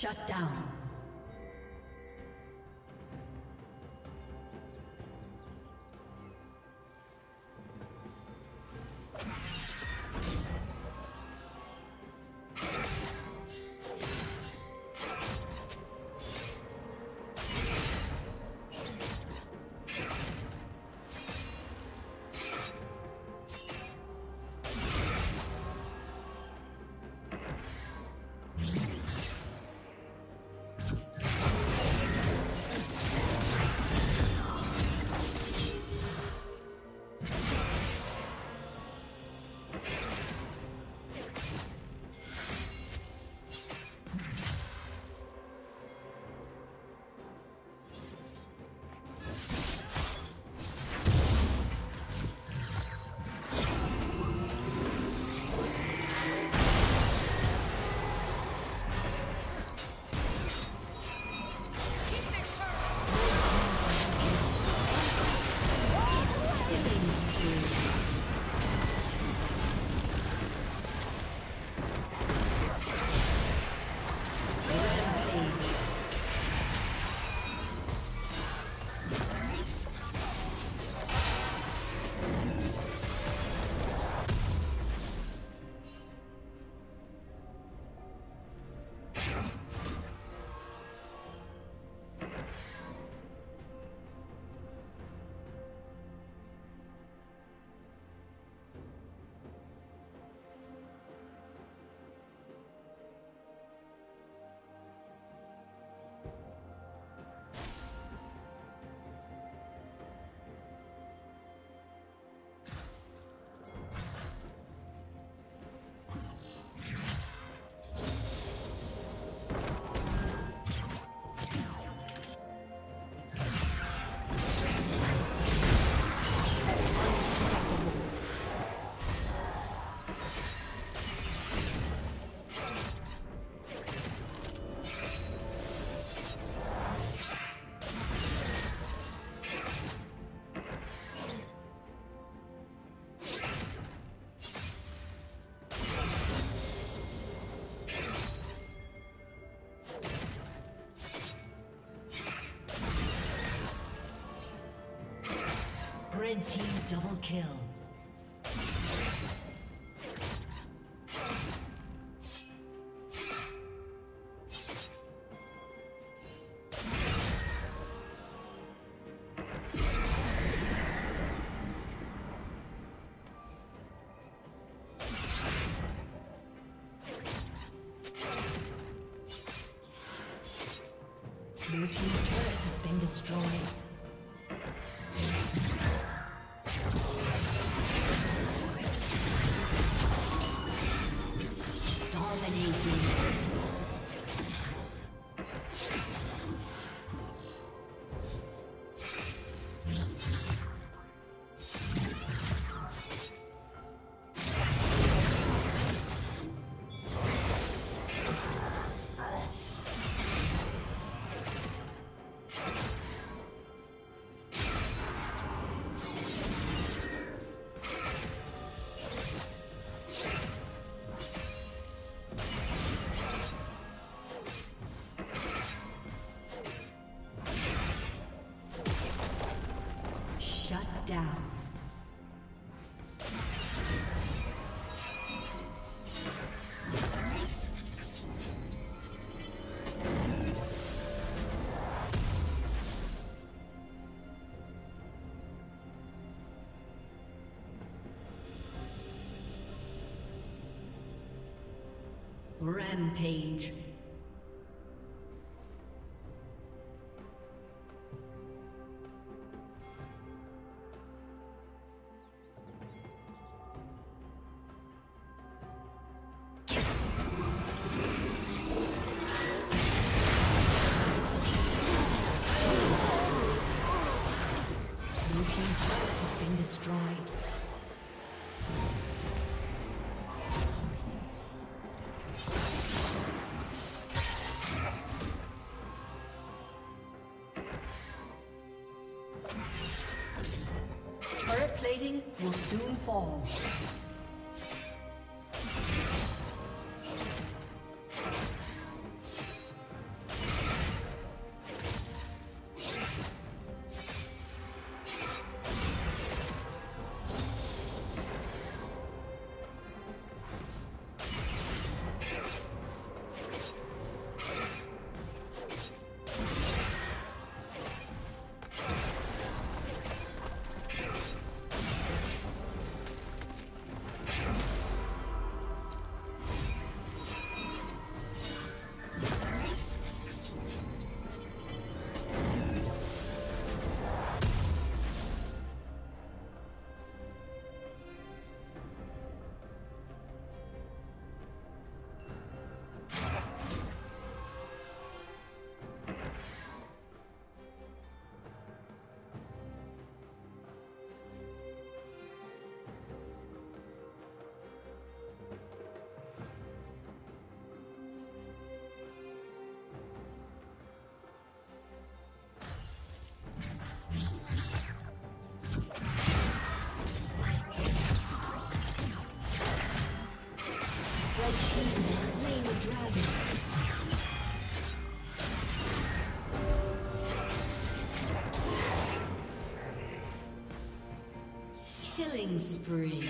Shut down. Red team double kill. Blue team's turret has been destroyed. Down. Rampage. Plating will soon fall. Killing spree.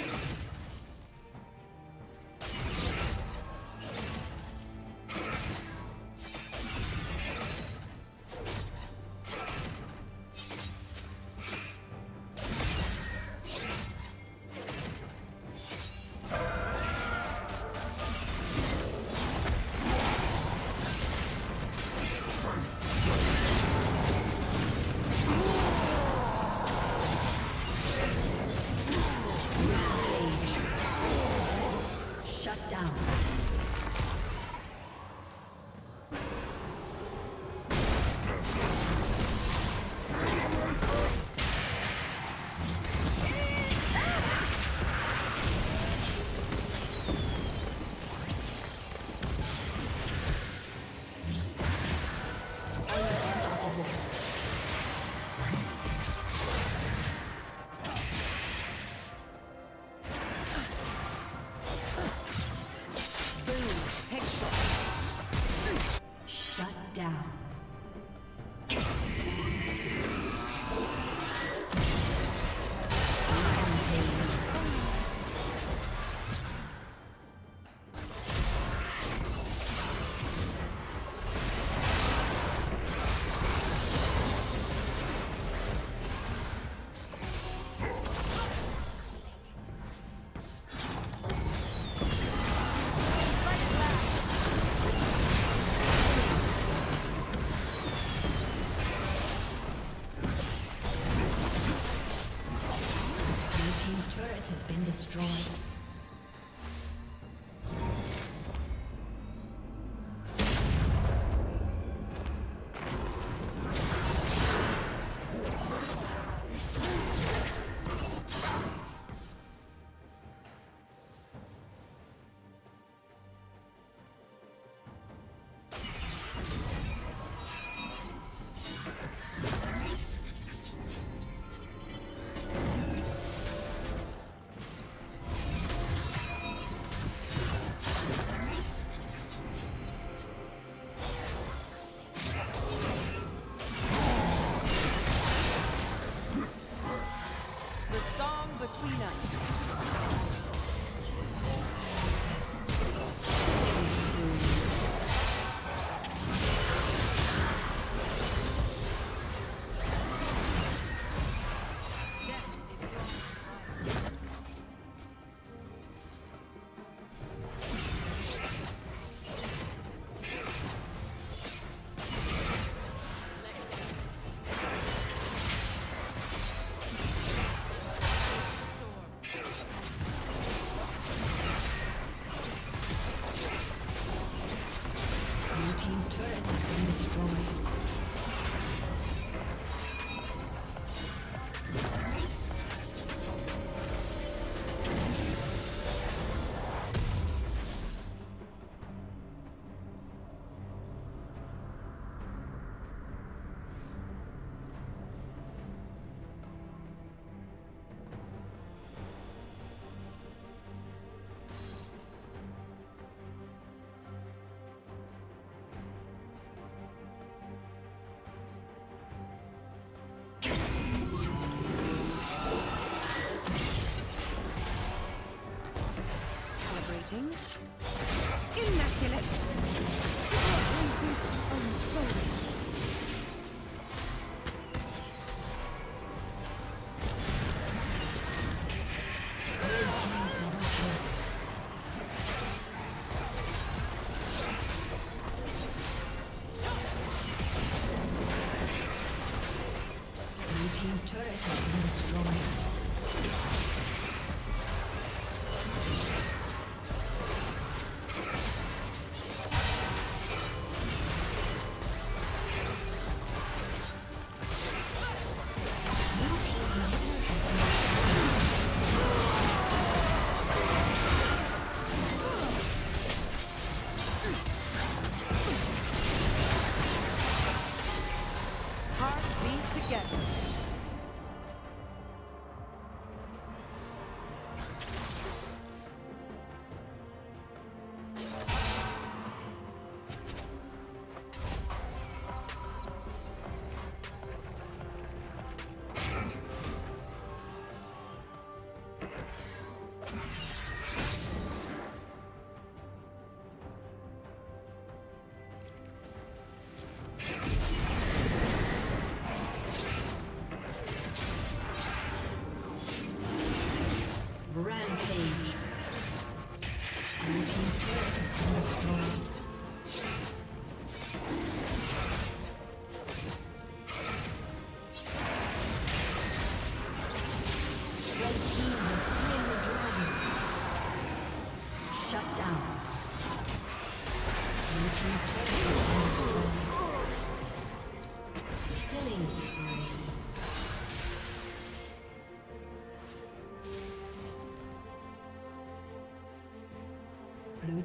Blue